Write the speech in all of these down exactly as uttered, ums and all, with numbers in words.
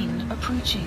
seen approaching.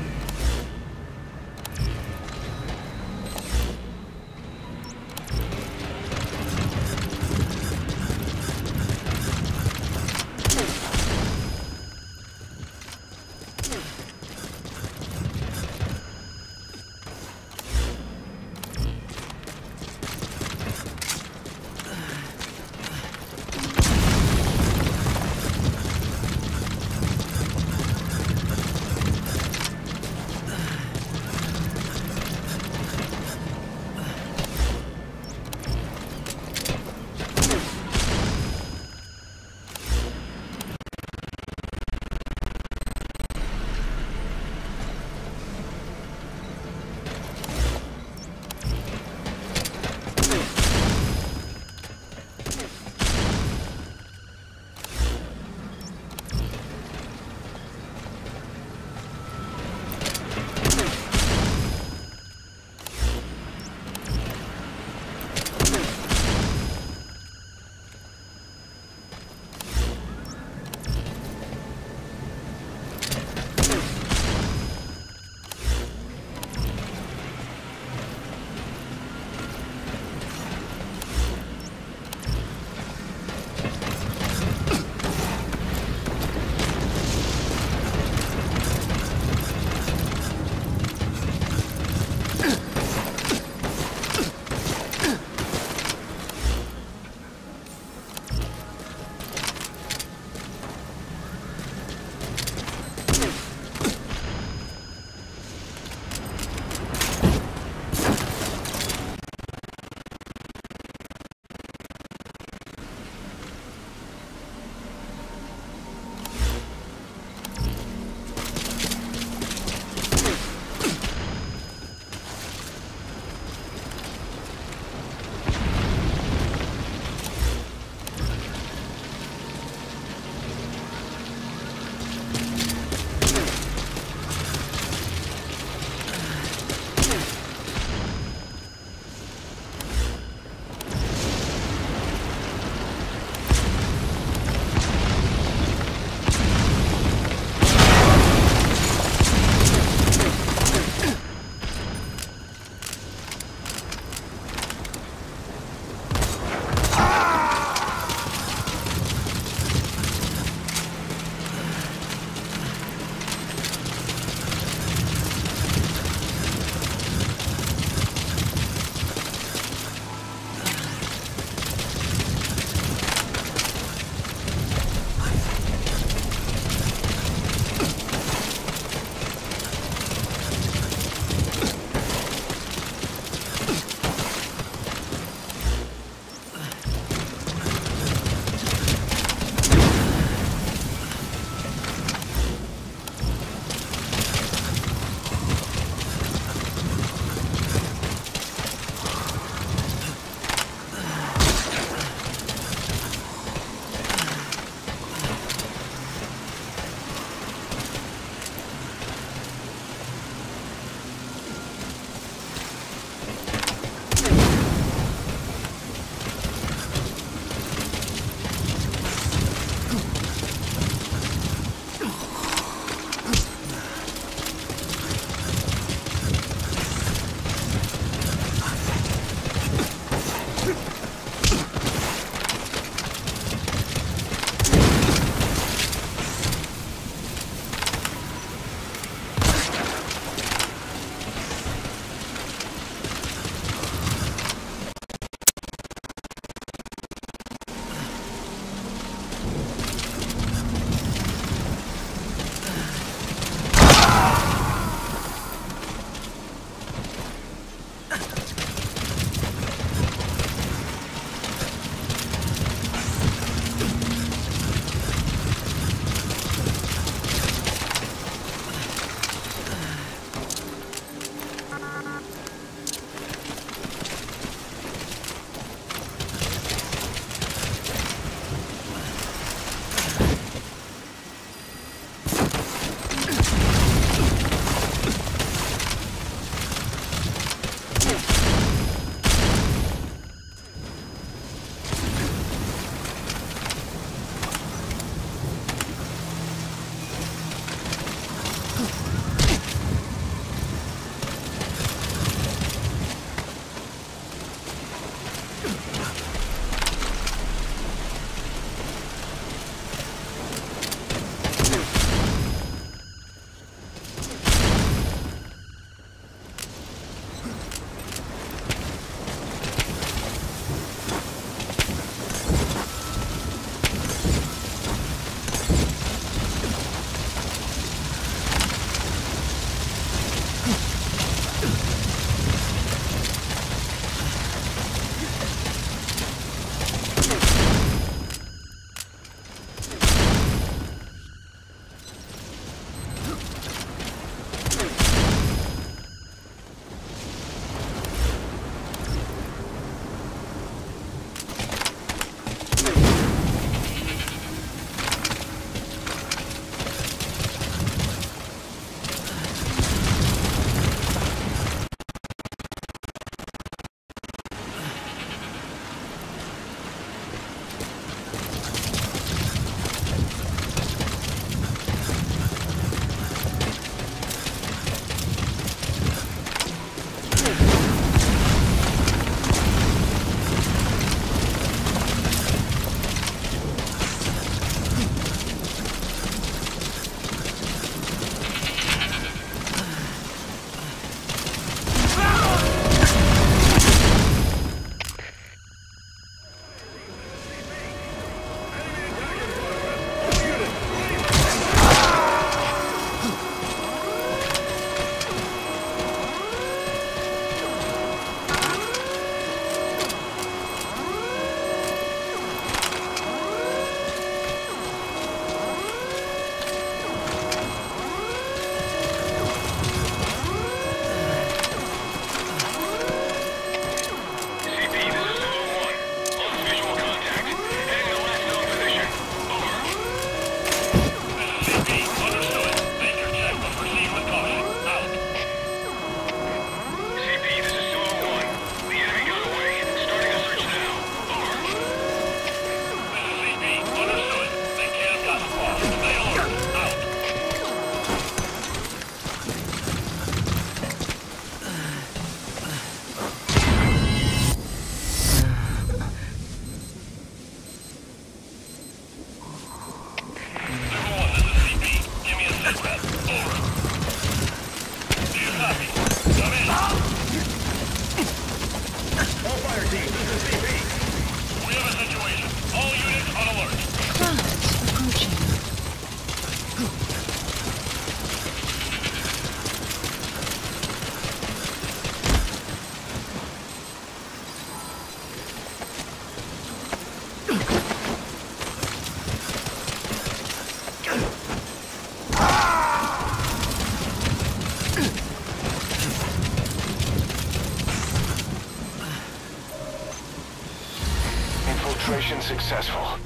successful.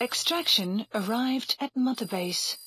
Extraction arrived at Mother Base.